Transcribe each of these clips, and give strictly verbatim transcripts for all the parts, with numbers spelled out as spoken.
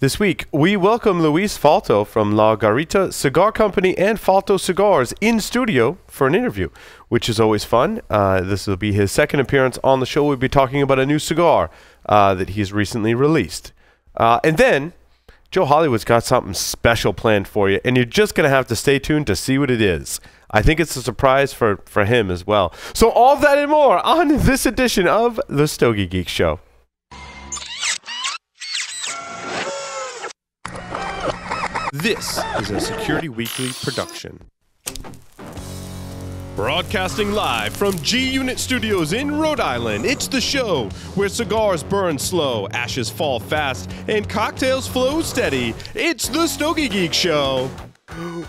This week, we welcome Luis Falto from La Garita Cigar Company and Falto Cigars in studio for an interview, which is always fun. Uh, this will be his second appearance on the show. We'll be talking about a new cigar uh, that he's recently released. Uh, and then, Joe Hollywood's got something special planned for you, and you're just going to have to stay tuned to see what it is. I think it's a surprise for, for him as well. So all that and more on this edition of the Stogie Geek Show. This is a Security Weekly production. Broadcasting live from G-Unit Studios in Rhode Island, it's the show where cigars burn slow, ashes fall fast, and cocktails flow steady. It's the Stogie Geek Show.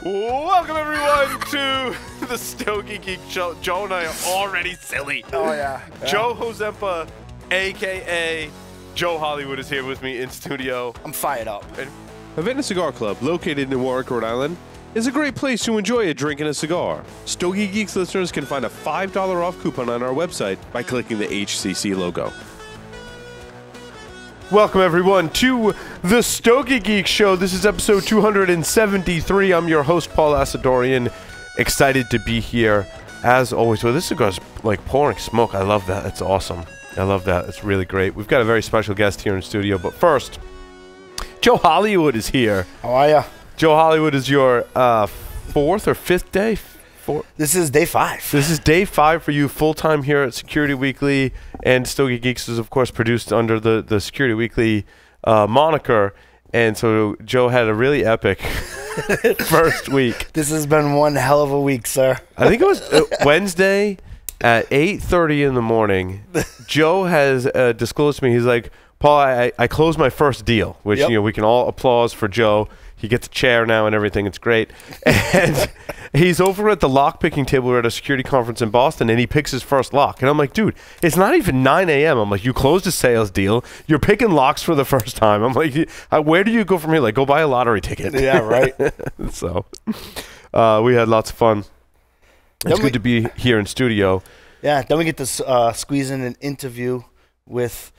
Welcome, everyone, to the Stogie Geek Show. Joe and I are already silly. Oh, yeah. yeah. Joe Hozempa, a k a. Joe Hollywood, is here with me in studio. I'm fired up. And Aventine Cigar Club, located in Warwick, Rhode Island, is a great place to enjoy a drink and a cigar. Stogie Geeks listeners can find a five dollar off coupon on our website by clicking the H C C logo. Welcome, everyone, to the Stogie Geek Show. This is episode two hundred seventy-three. I'm your host, Paul Asadorian. Excited to be here, as always. Well, this cigar's like pouring smoke. I love that. It's awesome. I love that. It's really great. We've got a very special guest here in studio, but first, Joe Hollywood is here. How are ya? Joe Hollywood is your uh, fourth or fifth day? Four? This is day five. This is day five for you, full-time here at Security Weekly. And Stogie Geeks is, of course, produced under the, the Security Weekly uh, moniker. And so Joe had a really epic first week. This has been one hell of a week, sir. I think it was uh, Wednesday at eight thirty in the morning. Joe has uh, disclosed to me, he's like, Paul, I, I closed my first deal, which yep. you know we can all applause for Joe. He gets a chair now and everything. It's great. And he's over at the lock picking table. We're at a security conference in Boston, and he picks his first lock. And I'm like, dude, it's not even nine A M I'm like, you closed a sales deal. You're picking locks for the first time. I'm like, where do you go from here? Like, go buy a lottery ticket. Yeah, right. So uh, we had lots of fun. It's good to be here in studio. Yeah, then we get to uh, squeeze in an interview with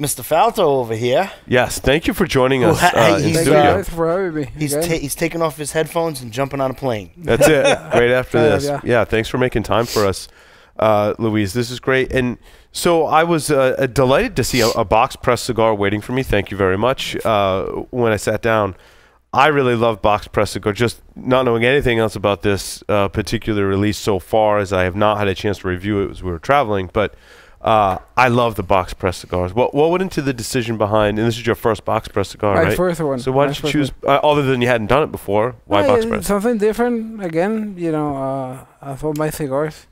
Mister Falto over here. Yes, thank you for joining us. Well, uh, he's, uh, for me. he's, ta he's taking off his headphones and jumping on a plane. That's it, right after this. Yeah. yeah, thanks for making time for us, uh, Luis. This is great. And so I was uh, delighted to see a, a box press cigar waiting for me. Thank you very much. Uh, when I sat down, I really love box press cigar. Just not knowing anything else about this uh, particular release so far, as I have not had a chance to review it as we were traveling, but Uh, I love the box press cigars. What what went into the decision behind? And this is your first box press cigar, my right? My first one. So why did you choose? Uh, other than you hadn't done it before, why no, box press? Something different again. You know, uh, I thought my cigars.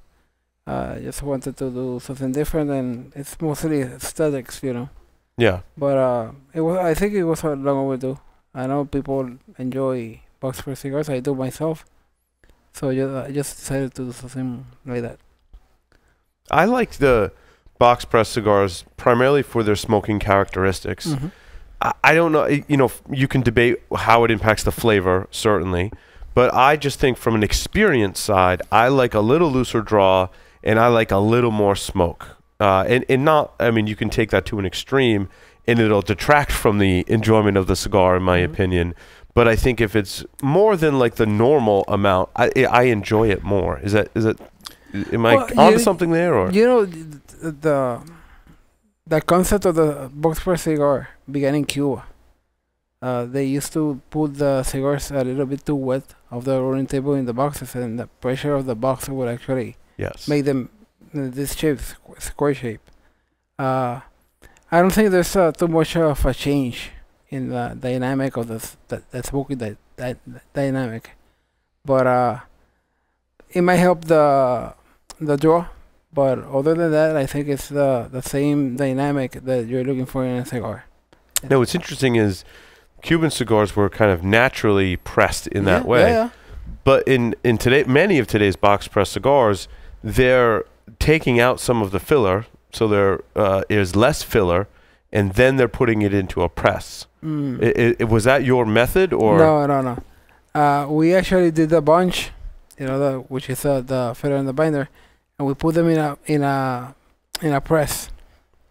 I uh, just wanted to do something different, and it's mostly aesthetics, you know. Yeah. But uh, it was. I think it was a long overdue. I know people enjoy box press cigars. I do myself. So just, I just decided to do something like that. I like the box press cigars primarily for their smoking characteristics. Mm-hmm. I, I don't know, you know, you can debate how it impacts the flavor, certainly, but I just think from an experience side, I like a little looser draw and I like a little more smoke. Uh, and, and not, I mean, you can take that to an extreme and it'll detract from the enjoyment of the cigar, in my mm-hmm. opinion. But I think if it's more than like the normal amount, I, I enjoy it more. Is that, is that, am I well, onto something there? Or? You know, the the concept of the box press cigar began in Cuba. Uh, they used to put the cigars a little bit too wet off the rolling table in the boxes, and the pressure of the box would actually yes. make them uh, this shape, square shape. Uh, I don't think there's uh, too much of a change in the dynamic of the the, the smoking that that dynamic, but uh, it might help the the draw. But other than that, I think it's the, the same dynamic that you're looking for in a cigar. Yeah. No, what's interesting is Cuban cigars were kind of naturally pressed in yeah, that way. Yeah. But in, in today, many of today's box press cigars, they're taking out some of the filler, so there uh, is less filler, and then they're putting it into a press. Mm. It, it, was that your method? Or No, no, no. Uh, we actually did a bunch, you know, the, which is uh, the filler and the binder. And we put them in a in a in a press,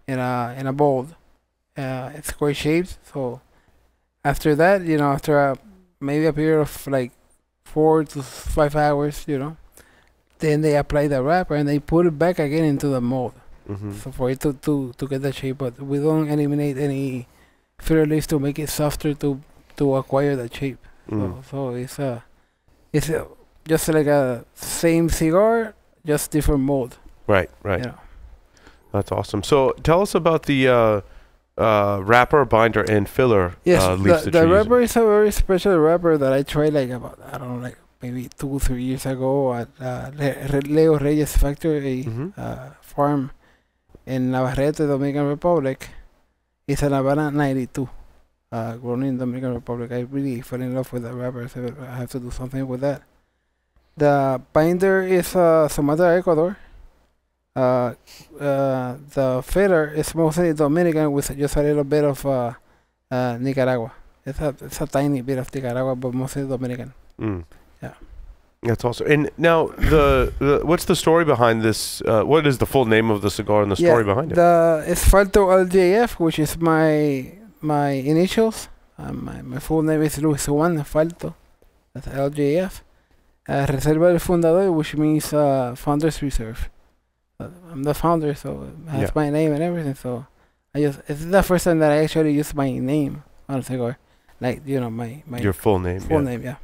in a in a bowl. Uh, it's quite shaped, so after that, you know, after a, maybe a period of like four to five hours, you know, then they apply the wrapper and they put it back again into the mold. Mm-hmm. So for it to, to, to get the shape, but we don't eliminate any filler leaves to make it softer to, to acquire the shape. Mm. So, so it's a, it's a, just like a same cigar, just different mold. Right, right. You know. That's awesome. So tell us about the uh, uh, wrapper, binder, and filler. Yes, uh, leaves the, that the wrapper is a very special wrapper that I tried like about, I don't know, like maybe two, three years ago at uh, Le Leo Reyes factory, mm-hmm. uh, farm in Navarrete, Dominican Republic. It's a Havana ninety-two, uh, grown in Dominican Republic. I really fell in love with the wrapper, so I have to do something with that. The binder is uh, Sumatra, Ecuador. Uh, uh, the filler is mostly Dominican with just a little bit of uh, uh, Nicaragua. It's a, it's a tiny bit of Nicaragua, but mostly Dominican. Mm. Yeah, that's awesome. And now, the, the what's the story behind this? Uh, what is the full name of the cigar and the yeah, story behind it? The, it's Falto L J F, which is my my initials. Uh, my my full name is Luis Juan Falto. That's L J F. Uh, Reserva del Fundador, which means uh, Founders Reserve. Uh, I'm the founder, so that's yeah. my name and everything. So I just, it's the first time that I actually use my name on a cigar. Like, you know, my, my your full name. Full yeah. name, yeah.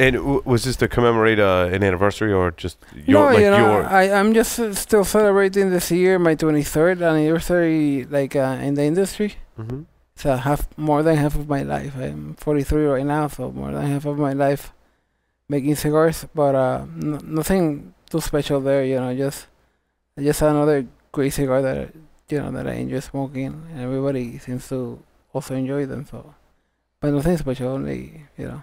And w was this to commemorate uh, an anniversary or just your? No, like you know, your I, I'm just uh, still celebrating this year, my twenty-third anniversary, like uh, in the industry. Mm-hmm. So half, more than half of my life. I'm forty-three right now, so more than half of my life making cigars, but uh, n nothing too special there, you know, just just another great cigar that, you know, that I enjoy smoking, and everybody seems to also enjoy them, so, but nothing special, only, you know,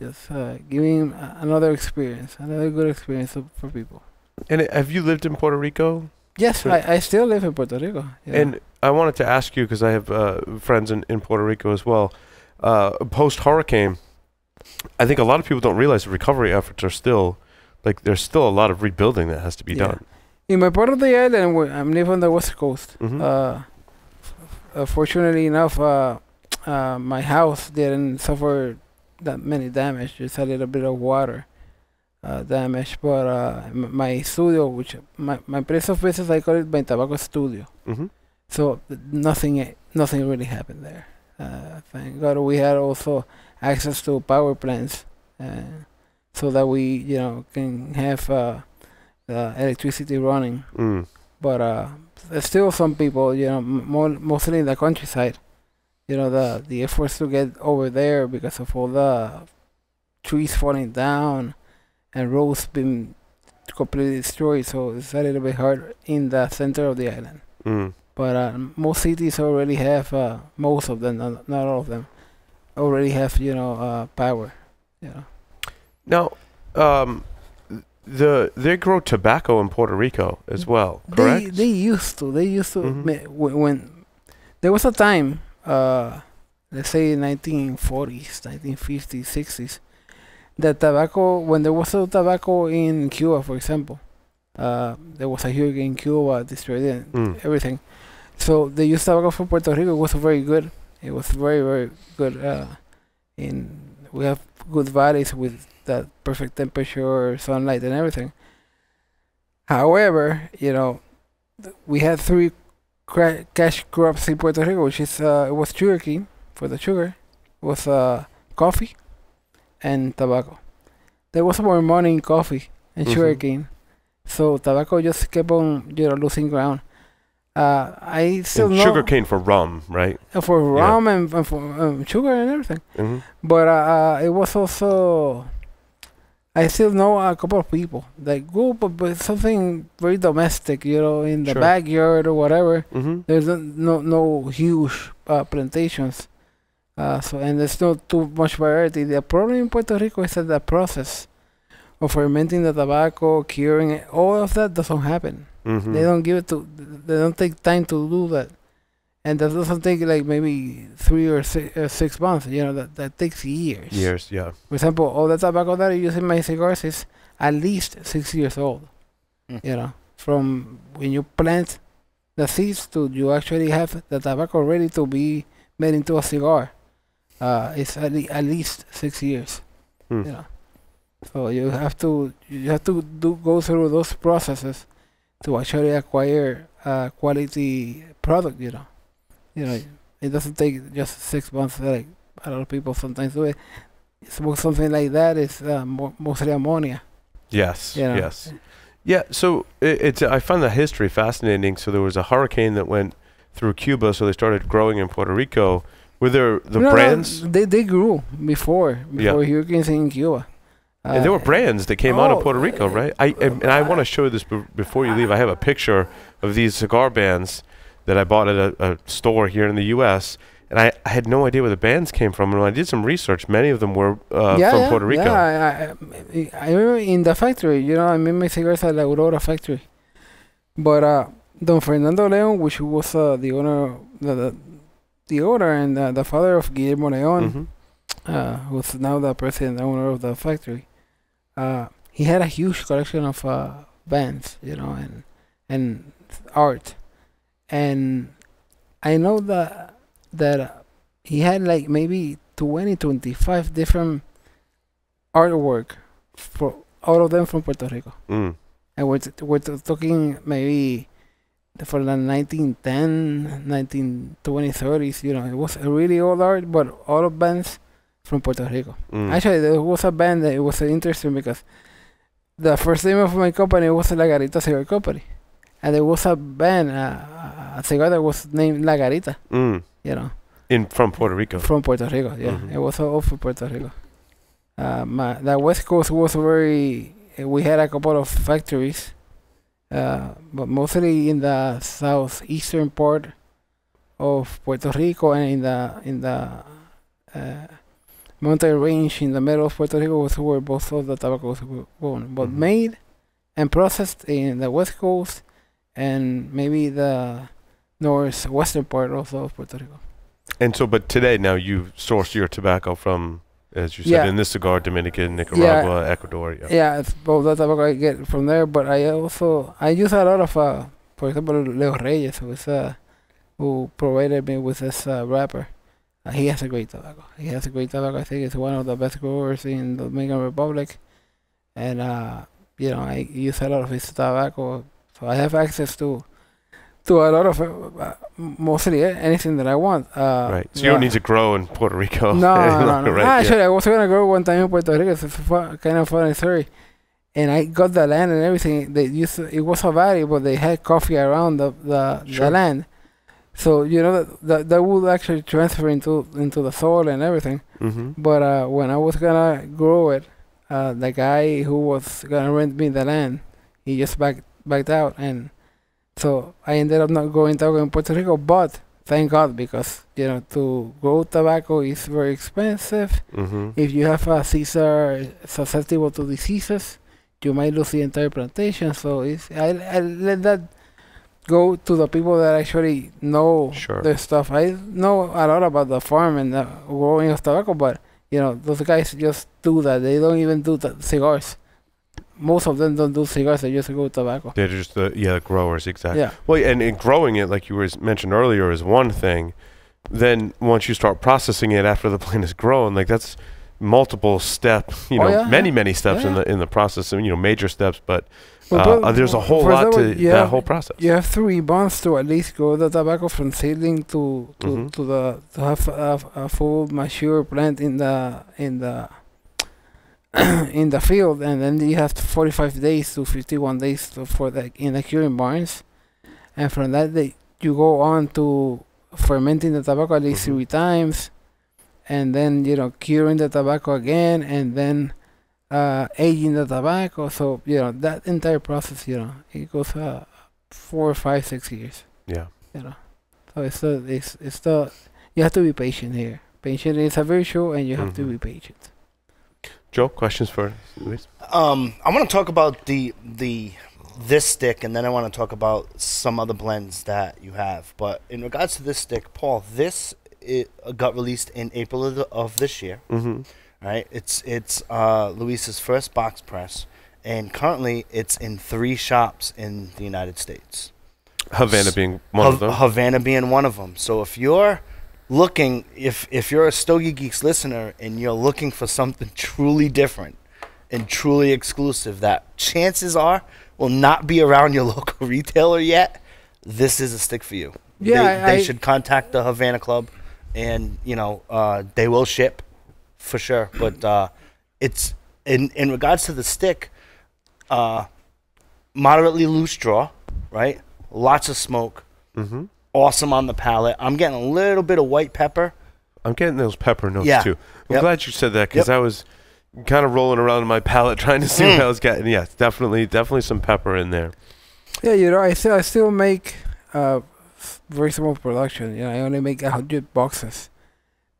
just uh, giving another experience, another good experience for people. And have you lived in Puerto Rico? Yes, I, I still live in Puerto Rico. Yeah. And I wanted to ask you, because I have uh, friends in, in Puerto Rico as well, uh, post-hurricane, I think a lot of people don't realize the recovery efforts are still, like, there's still a lot of rebuilding that has to be yeah. done. In my part of the island, I'm living on the West Coast. Mm-hmm. uh, uh, fortunately enough, uh, uh, my house didn't suffer that many damage, just a little bit of water uh, damage. But uh, my studio, which my, my place of business, I call it my tobacco studio. Mm-hmm. So nothing, nothing really happened there. Uh, thank God we had also access to power plants, uh, so that we, you know, can have uh, the electricity running. Mm. But uh, there's still some people, you know, m more, mostly in the countryside, you know, the the efforts to get over there because of all the trees falling down and roads being completely destroyed. So it's a little bit hard in the center of the island. Mm. But uh, most cities already have, uh, most of them, not, not all of them, already have, you know, uh, power. Yeah. Now, um, the they grow tobacco in Puerto Rico as well, correct? They, they used to. They used to. Mm-hmm. when, when there was a time, uh, let's say nineteen forties, nineteen fifties, sixties, that tobacco, when there was no tobacco in Cuba, for example, uh, there was a hurricane in Cuba, destroyed it, mm. everything. So the use of tobacco from Puerto Rico was very good. It was very, very good. Uh, in we have good valleys with that perfect temperature, sunlight, and everything. However, you know, th we had three cra cash crops in Puerto Rico, which is uh, it was sugarcane for the sugar, it was uh, coffee, and tobacco. There was more money in coffee and mm-hmm. sugarcane, so tobacco just kept on, you know, losing ground. Uh, I still and know sugarcane for rum, right? Uh, for rum yeah. and, and for um, sugar and everything. Mm-hmm. But uh, uh, it was also, I still know a couple of people that go, but, but something very domestic, you know, in the sure. backyard or whatever. Mm-hmm. There's no no huge uh, plantations, uh, so and there's not too much variety. The problem in Puerto Rico is that the process of fermenting the tobacco, curing it, all of that doesn't happen. Mm-hmm. They don't give it to, they don't take time to do that. And that doesn't take like maybe three or six, uh, six months, you know, that, that takes years. Years, yeah. For example, all the tobacco that I use in my cigars is at least six years old, mm. you know, from when you plant the seeds to you actually have the tobacco ready to be made into a cigar, uh, it's at, le at least six years. Hmm. You know, so you have to you have to do go through those processes to actually acquire a quality product. You know, you know, it doesn't take just six months like a lot of people sometimes do it. Smoke something like that is uh, mo mostly ammonia. Yes. You know? Yes. Yeah. So it, it's I find the history fascinating. So there was a hurricane that went through Cuba, so they started growing in Puerto Rico. Were there the no, brands? No, they they grew before before yeah. hurricanes in Cuba. Uh, and there were brands that came oh, out of Puerto Rico, right? I and, and I want to show this b before you leave. I have a picture of these cigar bands that I bought at a, a store here in the U S And I, I had no idea where the bands came from. And when I did some research, many of them were uh, yeah, from yeah, Puerto Rico. Yeah, I, I, I remember in the factory, you know, I made my cigars at La Aurora factory. But uh, Don Fernando Leon, which was uh, the owner, the, the, the owner and uh, the father of Guillermo Leon, mm-hmm. uh, who's now the president and owner of the factory, uh, he had a huge collection of uh, bands, you know, and, and art. And I know that... that uh, he had like maybe twenty, twenty-five different artwork, for all of them from Puerto Rico. Mm. And we're, we're talking maybe for the nineteen ten, nineteen twenty, thirties, you know, it was a really old art, but all of bands from Puerto Rico. Mm. Actually, there was a band that it was interesting because the first name of my company was La Garita Cigar Company. And there was a band, uh, a cigar that was named La Garita. Mm. You know, in from Puerto Rico. From Puerto Rico, yeah. Mm-hmm. It was all from Puerto Rico. Uh, my, the West Coast was very. We had a couple of factories, uh, but mostly in the southeastern part of Puerto Rico and in the in the uh, mountain range in the middle of Puerto Rico was where both of the tobaccos were grown, but mm-hmm. made and processed in the West Coast and maybe the northwestern part also of Puerto Rico. And so, but today now you source your tobacco from, as you said, yeah. in this cigar, Dominican, Nicaragua, yeah. Ecuador. Yeah, yeah, it's both the tobacco I get from there, but I also, I use a lot of, uh, for example, Leo Reyes, who, is, uh, who provided me with this uh, wrapper. Uh, he has a great tobacco. He has a great tobacco. I think it's one of the best growers in the Dominican Republic. And, uh, you know, I use a lot of his tobacco, so I have access to To a lot of uh, mostly anything that I want. Uh, right. So you yeah. don't need to grow in Puerto Rico. No, no, no. Right? Ah, actually, yeah. I was gonna grow one time in Puerto Rico. It's a fun, kind of funny story. And I got the land and everything. They used to, it was a valley, but they had coffee around the the, sure. the land. So you know that, that that would actually transfer into into the soil and everything. Mm-hmm. But uh, when I was gonna grow it, uh, the guy who was gonna rent me the land, he just backed backed out and. So I ended up not growing tobacco in Puerto Rico, but thank God, because, you know, to grow tobacco is very expensive. Mm-hmm. If you have a Caesar susceptible to diseases, you might lose the entire plantation. So it's, I, I let that go to the people that actually know sure. their stuff. I know a lot about the farm and the growing of tobacco, but, you know, those guys just do that. They don't even do the cigars. Most of them don't do cigars; they just grow tobacco. They're just the yeah the growers, exactly. Yeah. Well, and, and growing it, like you were mentioned earlier, is one thing. Then once you start processing it after the plant is grown, like that's multiple steps. You oh, know, yeah, many yeah. many steps yeah. in the in the process. You know, major steps, but, well, uh, but there's a whole lot to have, that whole process. You have three months to at least grow the tobacco from seedling to to, mm-hmm. to the to have a, a full mature plant in the in the. in the field, and then you have forty-five days to fifty-one days to for the in the curing barns, and from that day you go on to fermenting the tobacco at least mm-hmm. three times, and then, you know, curing the tobacco again, and then uh, aging the tobacco. So, you know, that entire process, you know, it goes uh, four, five, six years. Yeah. You know, so it's the it's it's the you have to be patient here. Patient is a virtue, and you have mm-hmm. to be patient. Joe, questions for Luis? Um, I want to talk about the the this stick, and then I want to talk about some other blends that you have. But in regards to this stick, Paul, this it got released in April of, the, of this year. Mm-hmm. Right? It's it's uh, Luis's first box press, and currently it's in three shops in the United States. Havana being one ha of them. Havana being one of them. So if you're looking, if if you're a Stogie Geeks listener and you're looking for something truly different and truly exclusive that chances are will not be around your local retailer yet, this is a stick for you. Yeah, they, I, they I, should contact the Havana Club, and you know uh, they will ship for sure. But uh, it's in in regards to the stick, uh, moderately loose draw, right? Lots of smoke. Mm-hmm. Awesome on the palate. I'm getting a little bit of white pepper. I'm getting those pepper notes yeah. too. I'm yep. glad you said that because yep. I was kind of rolling around in my palate trying to see mm. what I was getting. Yeah, definitely, definitely some pepper in there. Yeah, you know, I still I still make uh, very small production. You know, I only make a hundred boxes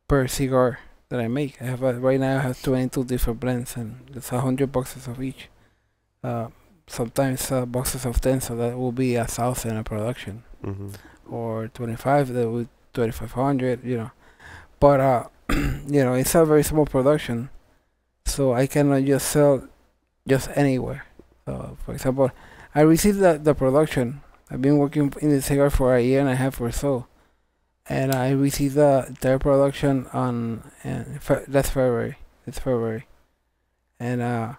per cigar that I make. I have a, right now I have twenty-two different blends, and it's a hundred boxes of each. Uh, sometimes uh, boxes of ten, so that will be a thousand in production, mm-hmm. or twenty-five, that would twenty-five hundred. You know, but uh, you know, it's a very small production, so I cannot just sell just anywhere. So, for example. I received the, the production. I've been working in the cigar for a year and a half or so, and I received the entire production on uh, fe that's February. It's February, and uh,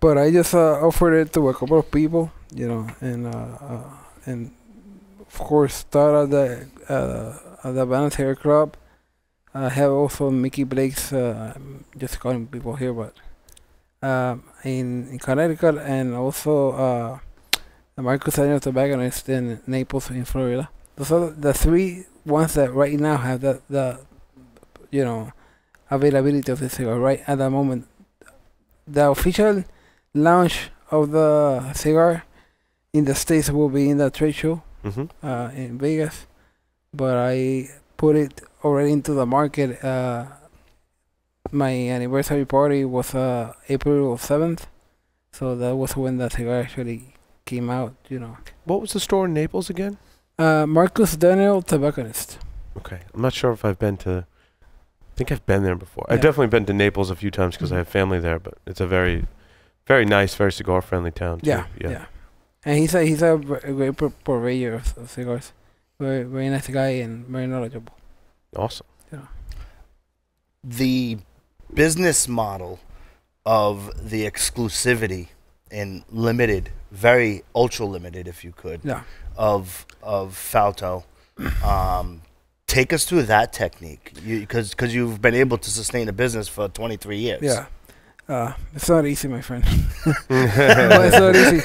but I just uh, offered it to a couple of people, you know, and uh, uh, and of course thought of the uh, the Havana Cigar Club. I have also Mickey Blake's. Uh, I'm just calling people here, but. Um, in, in Connecticut, and also uh, the Marcus Daniel Tobacconist in Naples, in Florida. Those are the three ones that right now have the, the you know, availability of the cigar right at the moment. The official launch of the cigar in the States will be in the trade show mm-hmm. uh, in Vegas, but I put it already into the market. Uh, My anniversary party was uh, April seventh, so that was when the cigar actually came out, you know. What was the store in Naples again? Uh, Marcus Daniel Tobacconist. Okay. I'm not sure if I've been to... I think I've been there before. Yeah. I've definitely been to Naples a few times because I have family there, but it's a very, very nice, very cigar-friendly town. Too. Yeah, yeah, yeah. And he's a, he's a great purveyor of, of cigars. Very, very nice guy and very knowledgeable. Awesome. Yeah. The... business model of the exclusivity and limited, very ultra limited, if you could, yeah. of of Falto. Um, take us through that technique, because because you've been able to sustain a business for twenty-three years. Yeah, uh, it's not easy, my friend. But it's not easy.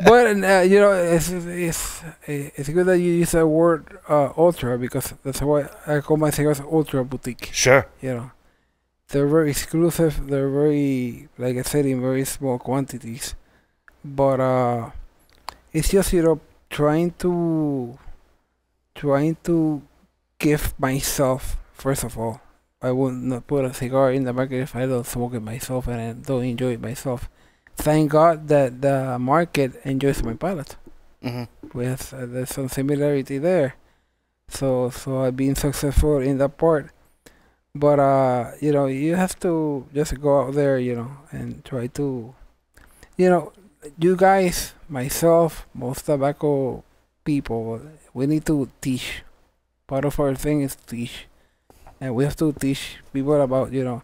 But uh, you know, it's it's it's good that you use that word uh, ultra, because that's why I call my cigars ultra boutique. Sure, you know. They're very exclusive. They're very, like I said, in very small quantities. But uh, it's just, you know, trying to trying to give myself. First of all, I would not put a cigar in the market if I don't smoke it myself and I don't enjoy it myself. Thank God that the market enjoys my palate. Mm-hmm. With uh, there's some similarity there. So so I've been successful in that part. But, uh, you know, you have to just go out there, you know, and try to, you know, you guys, myself, most tobacco people, we need to teach. Part of our thing is teach. And we have to teach people about, you know,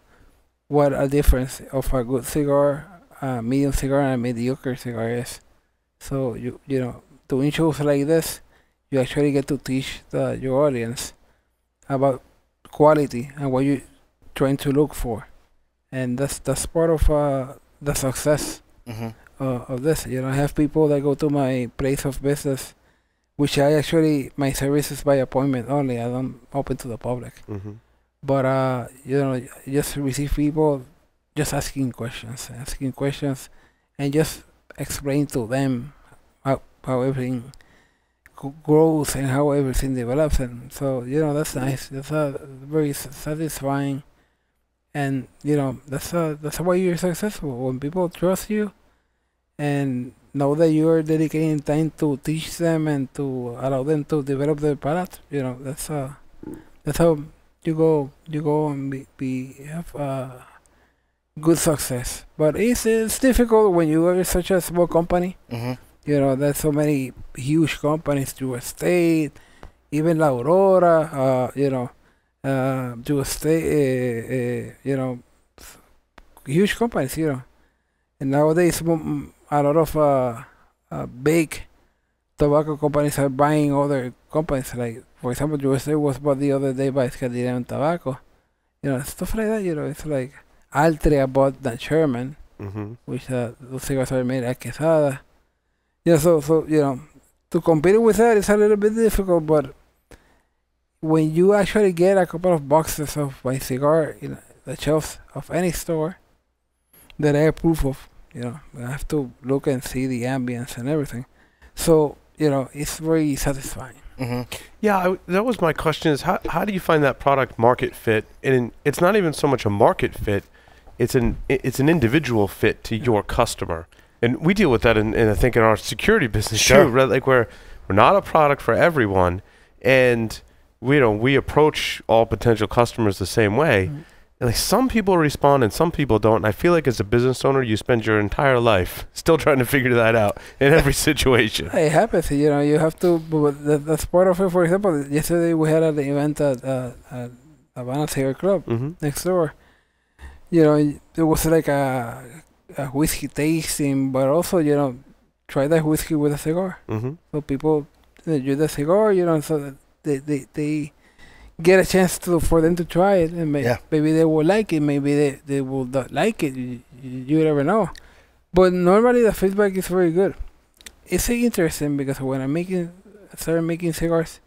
what a difference of a good cigar, a medium cigar, and a mediocre cigar is. So, you, you know, doing shows like this, you actually get to teach the, your audience about quality and what you're trying to look for, and that's that's part of uh, the success mm-hmm. uh, of this. You know, I have people that go to my place of business, which I actually my services by appointment only. I don't open to the public, mm-hmm. but uh, you know, just receive people just asking questions, asking questions, and just explain to them how how everything. grows and how everything develops, and so you know that's nice. That's a very satisfying, and you know that's a, that's why you're successful, when people trust you, and know that you are dedicating time to teach them and to allow them to develop their palate. You know that's uh that's how you go you go and be, be have uh, good success. But it's it's difficult when you are such a small company. Mm-hmm. You know, there's so many huge companies, Duestate, even La Aurora, uh, you know, uh, Duestate, uh, uh, you know, huge companies, you know. And nowadays, a lot of uh, uh, big tobacco companies are buying other companies. Like, for example, U S A was bought the other day by Scandinavian Tobacco. You know, stuff like that, you know. It's like Altria bought that Sherman, mm-hmm. which uh, those cigars are made at Quesada. Yeah, so, so, you know, to compete with that is a little bit difficult, but when you actually get a couple of boxes of my cigar in the shelves of any store, that I approve of, you know, I have to look and see the ambience and everything. So, you know, it's very satisfying. Mm-hmm. Yeah, I, that was my question is how, how do you find that product market fit? And in, it's not even so much a market fit, it's an, it's an individual fit to your customer. And we deal with that in, in I think, in our security business sure. too, right? Like we're, we're not a product for everyone. And we, you know, we approach all potential customers the same way. Mm-hmm. Like some people respond and some people don't. And I feel like as a business owner, you spend your entire life still trying to figure that out in every situation. It happens, you know. You have to. But that's part of it. For example, yesterday we had an event at uh, at Havana Cigar Club mm-hmm. next door. You know, it was like a, a whiskey tasting, but also you know, try that whiskey with a cigar. Mm-hmm. So people enjoy the cigar, you know, so that they they. they get a chance to for them to try it, and may, yeah. maybe they will like it, maybe they, they will not like it, you, you never know. But normally the feedback is very good. It's interesting because when I making, started making cigars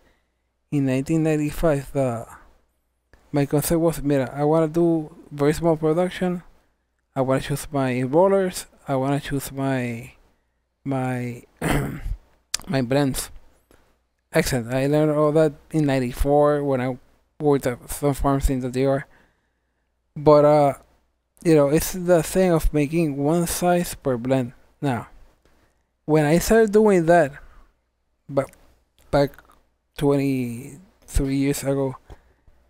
in nineteen ninety-five, the, my concept was, mira, I want to do very small production, I want to choose my rollers, I want to choose my, my, my blends. Excellent. I learned all that in ninety-four when I worked at some farms in the D R. But, uh, you know, it's the thing of making one size per blend. Now, when I started doing that, but back twenty-three years ago,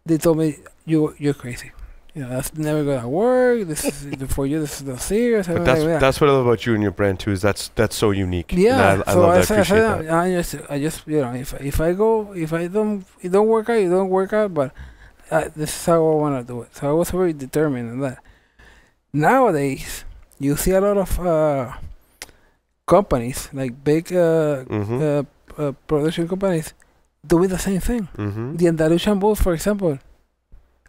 they told me, you, you're crazy. You know, that's never going to work. This is for you. This is not serious. But that's, like that. That's what I love about you and your brand too. Is that's that's so unique. Yeah, and I, I so love I that. Said, appreciate I said, that. I just, I just, you know, if if I go, if I don't, it don't work out, it don't work out. But I, this is how I want to do it. So I was very determined in that. Nowadays, you see a lot of uh, companies like big uh, mm-hmm. uh, uh, production companies doing the same thing. Mm-hmm. The Andalusian Bulls, for example.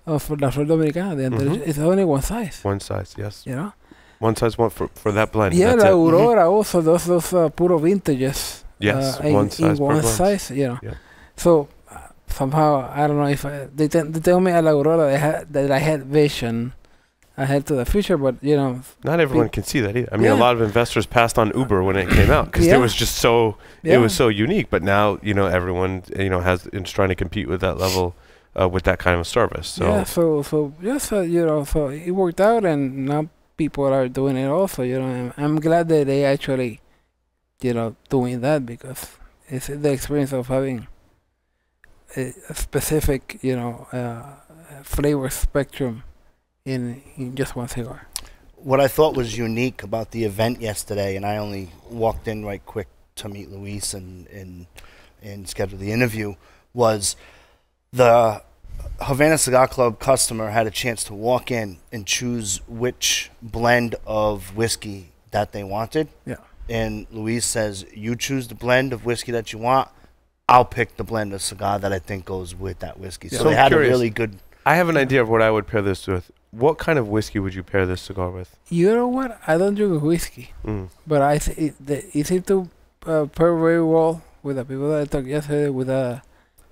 Of La Flor Dominicana, the mm-hmm. it's only one size. One size, yes. You know, one size one for for that blend. Yeah, La Aurora mm-hmm. also those those uh, puro vintages. Yes, uh, one in, size. In one blend. Size, you know. Yeah. So uh, somehow I don't know if I, they t they tell me at La Aurora they had, that I had vision ahead to the future, but you know, not everyone can see that either. I mean, yeah. a lot of investors passed on Uber when it came out because yeah. it was just so yeah. it was so unique. But now you know everyone you know has is trying to compete with that level. Uh, with that kind of service, so yeah, so so yes, uh, you know, so it worked out, and now people are doing it also, you know. And I'm glad that they actually, you know, doing that because it's the experience of having a, a specific, you know, uh, flavor spectrum in in just one cigar. What I thought was unique about the event yesterday, and I only walked in right quick to meet Luis and and and schedule the interview was. The Havana Cigar Club customer had a chance to walk in and choose which blend of whiskey that they wanted. Yeah. And Luis says, you choose the blend of whiskey that you want. I'll pick the blend of cigar that I think goes with that whiskey. Yeah. So, so they I'm had curious. a really good... I have an idea of what I would pair this with. What kind of whiskey would you pair this cigar with? You know what? I don't drink whiskey. Mm. But I th it, the, it seemed to uh, pair very well with the people that I talked yesterday with a...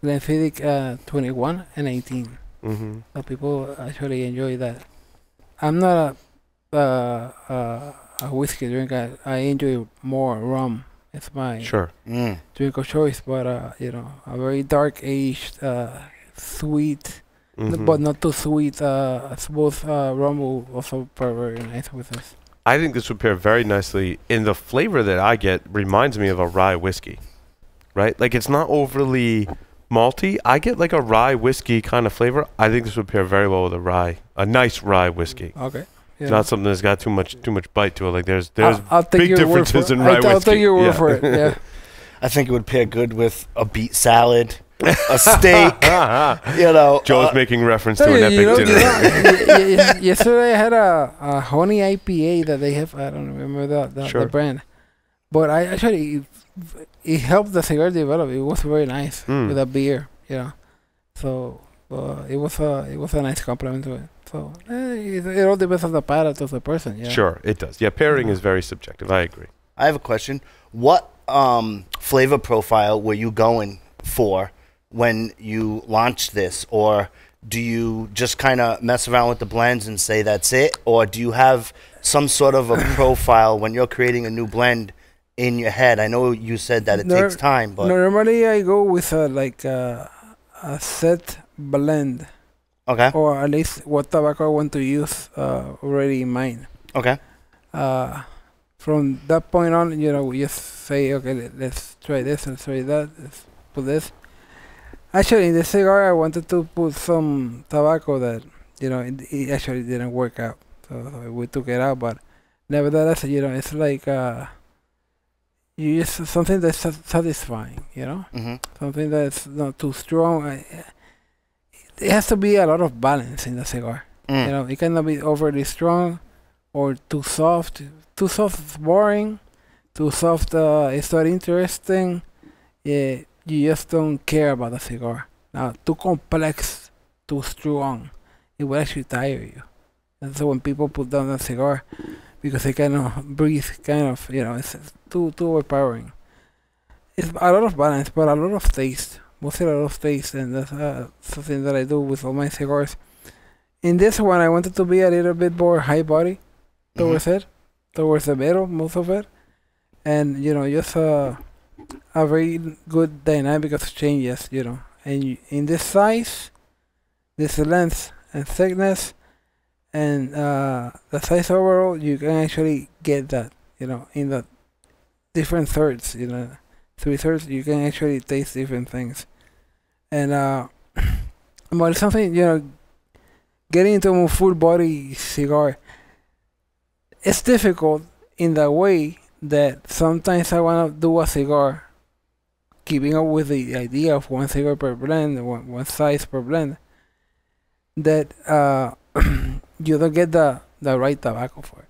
Glenfiddich uh, twenty-one and eighteen. Mm-hmm. So people actually enjoy that. I'm not a, uh, uh, a whiskey drinker. I, I enjoy more rum. It's my sure. mm. drink of choice. But uh, you know, a very dark aged, uh, sweet, mm-hmm. but not too sweet. Uh, I suppose uh, rum will also pair very nice with us. I think this would pair very nicely. And the flavor that I get reminds me of a rye whiskey, right? Like it's not overly malty. I get like a rye whiskey kind of flavor. I think this would pair very well with a rye, a nice rye whiskey. Okay, yeah. It's not something that's got too much too much bite to it. Like there's there's I'll, I'll big differences in rye I'll whiskey. I'll take your word yeah. for it. Yeah, I think it would pair good with a beet salad. a steak, you know. Joe's uh, making reference to an epic you know, dinner. You know, yesterday I had a, a honey I P A that they have. I don't remember the, the, sure. the brand. But I actually, it, it helped the cigar develop. It was very nice mm. with a beer, you know. So uh, it was a it was a nice compliment to it. So uh, it, it all depends on the palate of the person. Yeah. Sure, it does. Yeah, pairing yeah. is very subjective. I agree. I have a question. What um, flavor profile were you going for when you launched this, or do you just kind of mess around with the blends and say that's it, or do you have some sort of a profile when you're creating a new blend in your head? I know you said that it Nor takes time, but normally I go with a, like a, a set blend, okay, or at least what tobacco I want to use uh, already in mind. Okay. Uh, from that point on, you know, we just say, okay, let's try this and try that. Let's put this. Actually, in the cigar, I wanted to put some tobacco that, you know, it, it actually didn't work out. So, so we took it out, but nevertheless, you know, it's like uh, you just something that's satisfying, you know? Mm-hmm. Something that's not too strong. I, it has to be a lot of balance in the cigar. Mm. You know, it cannot be overly strong or too soft. Too soft is boring. Too soft uh, is not interesting. Yeah. You just don't care about the cigar. Now, too complex, too strong, it will actually tire you. And so when people put down the cigar, because they kind of breathe, kind of, you know, it's, it's too too overpowering. It's a lot of balance, but a lot of taste. Mostly a lot of taste, and that's uh, something that I do with all my cigars. In this one, I wanted to be a little bit more high body towards mm-hmm. it, towards the middle, most of it. And, you know, just... Uh, a very good dynamic of changes, you know, and you, in this size, this length and thickness, and uh, the size overall, you can actually get that, you know, in the different thirds, you know, three thirds, you can actually taste different things, and uh, but something, you know, getting into a full body cigar, it's difficult in the way that sometimes I want to do a cigar, keeping up with the idea of one cigar per blend, one, one size per blend, that uh, you don't get the, the right tobacco for it.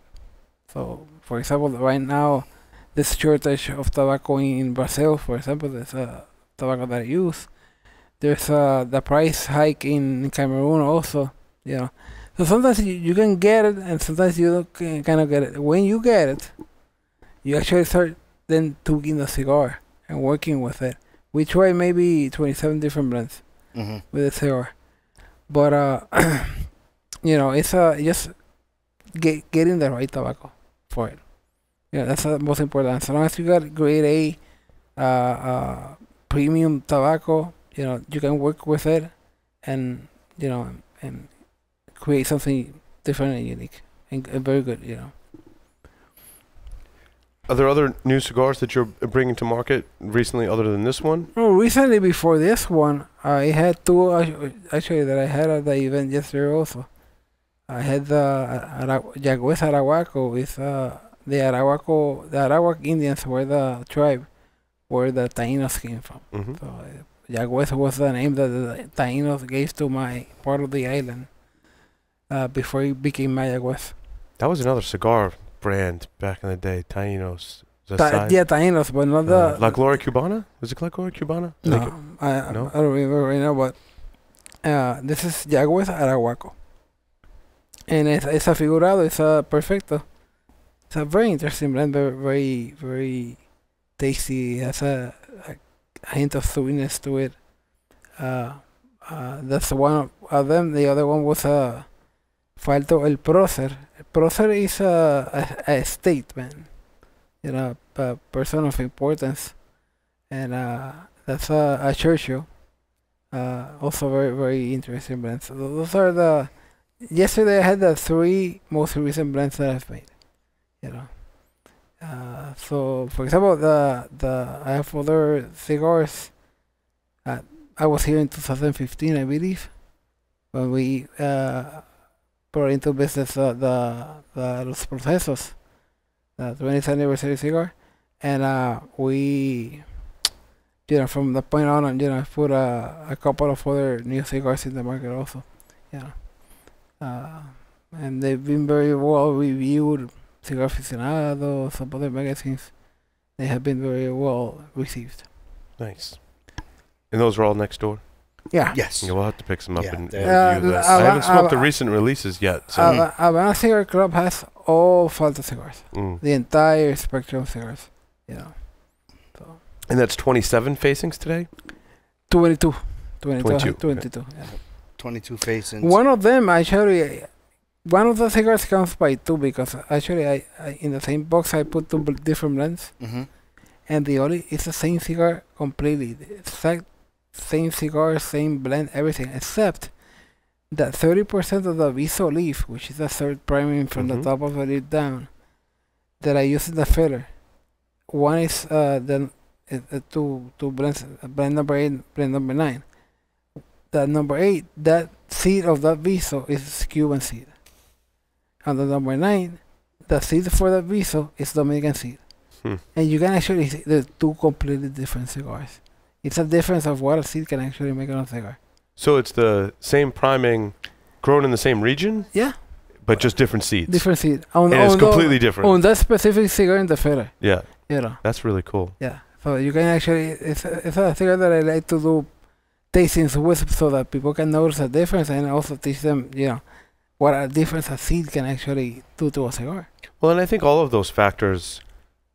So, for example, right now, this shortage of tobacco in Brazil, for example, there's a tobacco that I use. There's uh, the price hike in Cameroon also, you know. So sometimes you, you can get it, and sometimes you can kind of get it. When you get it, you actually start then taking the cigar and working with it. We tried maybe twenty-seven different blends mm-hmm. with the cigar, but uh, you know, it's uh, just get, getting the right tobacco for it. Yeah, that's the most important. As long as you got grade A, uh, uh, premium tobacco, you know, you can work with it, and you know, and, and create something different and unique and, and very good, you know. Are there other new cigars that you're bringing to market recently other than this one? Well, recently before this one, I had two, actually, that I had at the event yesterday also. I had the Yaguas Arahuaco. It's uh, the Arahuaco, the Arawak Indians were the tribe where the Tainos came from. Mm-hmm. So uh, Yaguas was the name that the Tainos gave to my part of the island uh, before it became Mayagüez. That was another cigar brand back in the day, Tainos. Ta yeah, Tainos, but not uh, the... La Gloria Cubana? Was it La Gloria Cubana? No, like, I, no? I don't remember right now, but uh, this is Yaguas Arahuaco. And it's, it's a figurado, it's a perfecto. It's a very interesting blend, very, very tasty. It has a, a, a hint of sweetness to it. Uh, uh, that's one of them. The other one was uh, Falto El Procer. Procer is a, a, a statesman, you know, a person of importance, and uh, that's a, a Churchill. Uh, also very, very interesting blends. So those are the, yesterday I had the three most recent blends that I've made, you know. Uh, so, for example, the, the I have other cigars. Uh, I was here in two thousand fifteen, I believe, when we, uh, brought into business uh, the, the Los Procesos, the twentieth anniversary cigar, and uh, we you know, from that point on, you know, I put a, a couple of other new cigars in the market also, you know. Uh, and they've been very well reviewed. Cigar Aficionado, some other magazines, they have been very well received. Nice. And those are all next door? Yeah. Yes. Yeah, we'll have to pick some up yeah, and, and review uh, those. I haven't smoked the recent releases yet. So. Havana mm. Cigar Club has all Falto cigars. Mm. The entire spectrum of cigars. You know. So. And that's twenty-seven facings today? twenty-two. twenty-two. twenty-two. twenty-two, okay. Yeah. twenty-two facings. One of them, actually, one of the cigars comes by two because actually I, I in the same box I put two different blends. Mm-hmm. And the only, it's the same cigar completely. Exact same cigar, same blend, everything, except that thirty percent of the Viso leaf, which is the third priming from mm-hmm. the top of the leaf down, that I use in the filler. One is uh, the uh, two, two blends, uh, blend number eight, blend number nine. That number eight, that seed of that Viso is Cuban seed. And the number nine, the seed for that Viso is Dominican seed. Hmm. And you can actually see the two completely different cigars. It's a difference of what a seed can actually make on a cigar. So it's the same priming grown in the same region? Yeah. But just different seeds? Different seed. On, and it's completely different. On that specific cigar in the filler. Yeah. You know. That's really cool. Yeah. So you can actually, it's a, it's a cigar that I like to do tastings with so that people can notice a difference and also teach them, you know, what a difference a seed can actually do to a cigar. Well, and I think all of those factors,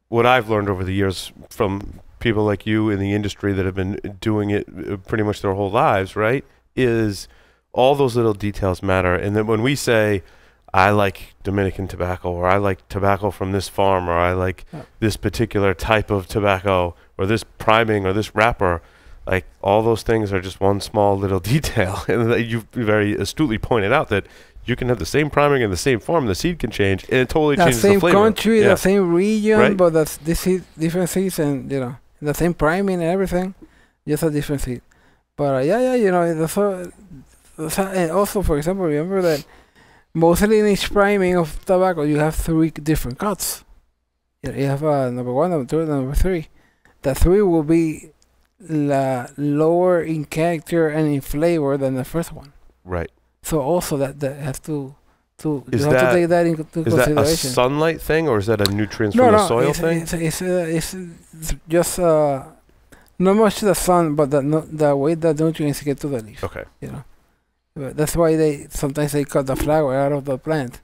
what I've learned over the years from people like you in the industry that have been doing it pretty much their whole lives, right, is all those little details matter. And then when we say, I like Dominican tobacco, or I like tobacco from this farm, or I like yeah. this particular type of tobacco, or this priming, or this wrapper, like all those things are just one small little detail. And you very astutely pointed out that you can have the same priming in the same farm, the seed can change, and it totally changes the flavor. The same country, yeah. the same region, right? But that's, this is different season, you know. The same priming and everything, just a different seed. But uh, yeah, yeah, you know, it's also, it's and also, for example, remember that mostly in each priming of tobacco, you have three different cuts. You have uh, number one, number two, number three. The three will be la lower in character and in flavor than the first one. Right. So also that, that has to... To is you have that, to take that into consideration. Is that a sunlight thing, or is that a nutrients no, from no, the soil it's, thing? It's, it's, uh, it's just uh, not much the sun, but the, no, the way the nutrients get to the leaf. Okay. You know, but that's why they sometimes they cut the flower out of the plant,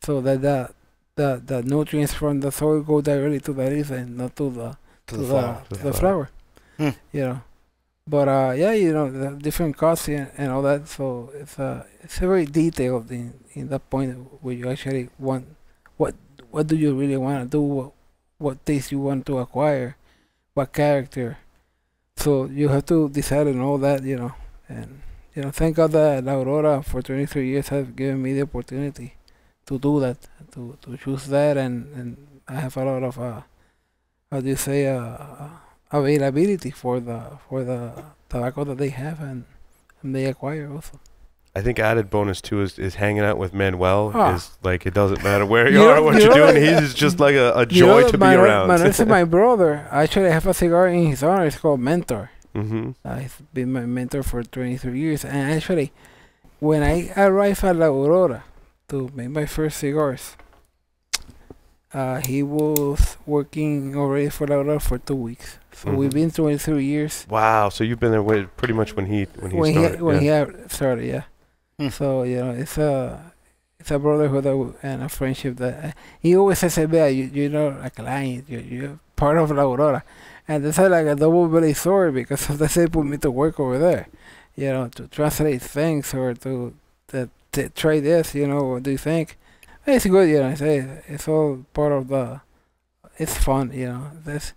so that the the, the nutrients from the soil go directly to the leaf and not to the to, to the, the flower. To the, the flower. flower. Hmm. You know, but uh, yeah, you know, the different cuts and, and all that. So it's uh, it's very detailed in. In that point where you actually want what what do you really want to do, what, what taste you want to acquire, what character. So you have to decide on all that, you know. And you know, thank God that La Aurora for twenty-three years has given me the opportunity to do that, to, to choose that, and, and I have a lot of uh, how do you say uh, availability for the for the tobacco that they have and, and they acquire also. I think added bonus too is, is hanging out with Manuel. Ah. Is like it doesn't matter where you, you are, what you you're doing. Like he's just like a, a joy to be around. Manuel is my brother. Actually, I have a cigar in his honor. It's called Mentor. Mm-hmm. uh, he's been my mentor for twenty-three years. And actually, when I arrived at La Aurora to make my first cigars, uh, he was working already for La Aurora for two weeks. So mm-hmm. we've been twenty-three years. Wow! So you've been there pretty much when he when he when started. He, when yeah. he started, yeah. So, you know, it's a, it's a brotherhood and a friendship that uh, he always says, hey, you, you're not a client, you're, you're part of La Aurora. And it's like a double-belly sword because sometimes they put me to work over there, you know, to translate things or to, to, to try this, you know, what do you think? It's good, you know, I say it's all part of the, it's fun, you know. That's,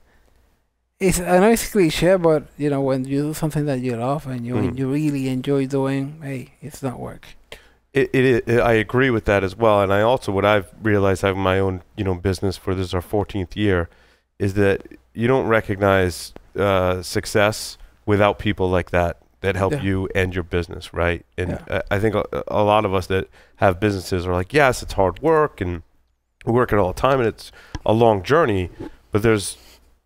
it's a nice cliche, but you know, when you do something that you love and you mm. you really enjoy doing, hey, it's not work. It, it, it I agree with that as well, and I also what I've realized having my own you know business for this is our fourteenth year, is that you don't recognize uh, success without people like that that help yeah. you and your business, right? And yeah. I think a, a lot of us that have businesses are like, yes, it's hard work and we work it all the time and it's a long journey, but there's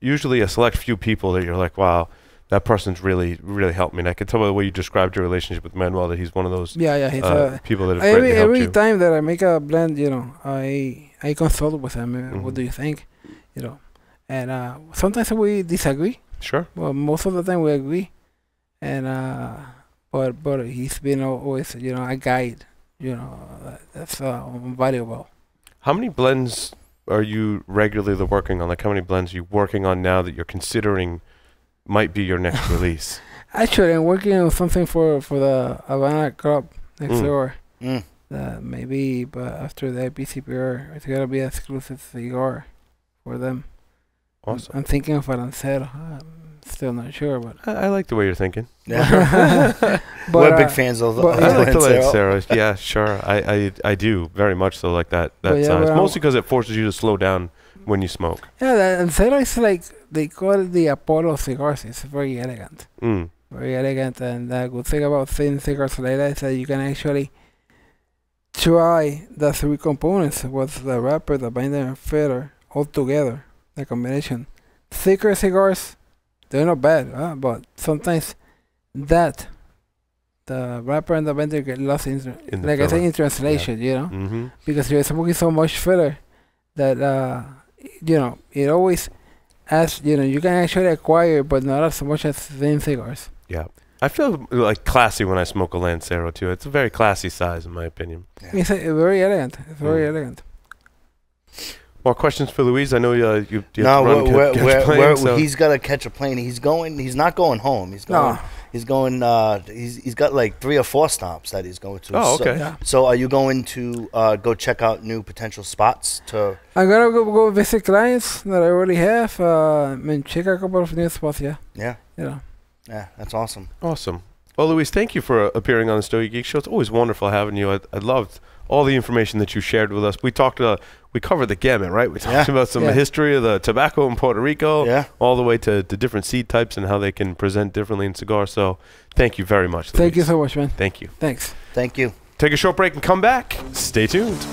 usually a select few people that you're like, wow, that person's really, really helped me. And I could tell by the way you described your relationship with Manuel that he's one of those yeah, yeah, he's uh, a, people that have every, helped every you. time that I make a blend, you know, I I consult with him. Mm-hmm. What do you think? You know, and uh, sometimes we disagree. Sure. Well, most of the time we agree, and uh, but but he's been always, you know, a guide. You know, that's uh, valuable. How many blends are you regularly working on? Like, how many blends are you working on now that you're considering might be your next release? Actually, I'm working on something for, for the Havana Club next mm. door. Mm. Uh, maybe, but after the I P C P R, it's going to be an exclusive cigar for them. Awesome. I'm, I'm thinking of Alancero. I'm still not sure, but... I, I like the way you're thinking. Yeah. But We're uh, big fans of but, yeah. I like the Alancero. Yeah, sure. I, I, I do very much so like that, that yeah, sounds. Mostly because it forces you to slow down when you smoke. Yeah, the Alancero is like... They call it the Apollo cigars. It's very elegant. Mm. Very elegant. And the good thing about thin cigars like that is that you can actually try the three components with the wrapper, the binder, and filler all together, the combination. Thicker cigars, they're not bad, huh? But sometimes that, the wrapper and the binder get lost in, in like I say, in translation, yeah. you know? Mm-hmm. Because you're smoking so much filler that, uh, you know, it always... As you know, you can actually acquire, but not as much as thin cigars. Yeah, I feel like classy when I smoke a Lancero too. It's a very classy size, in my opinion. Yeah. It's a, very elegant. It's very mm. elegant. More questions for Luis? I know uh, you. you no, have to run we're, to we're, plane, we're, so. He's got to catch a plane. He's going. He's not going home. He's going. No. He's going. Uh, he's he's got like three or four stops that he's going to. Oh, okay. So, yeah. so are you going to uh, go check out new potential spots? To I'm gonna go, go visit clients that I already have. Uh, I mean, check a couple of new spots. Yeah. Yeah. You know. Yeah, that's awesome. Awesome. Well, Luis, thank you for uh, appearing on the Stogie Geek Show. It's always wonderful having you. I I loved all the information that you shared with us. We talked. Uh, we covered the gamut, right? We talked yeah. about some yeah. history of the tobacco in Puerto Rico, yeah. all the way to, to different seed types and how they can present differently in cigars. So, thank you very much, Luis. Thank you so much, man. Thank you. Thanks. Thank you. Take a short break and come back. Stay tuned.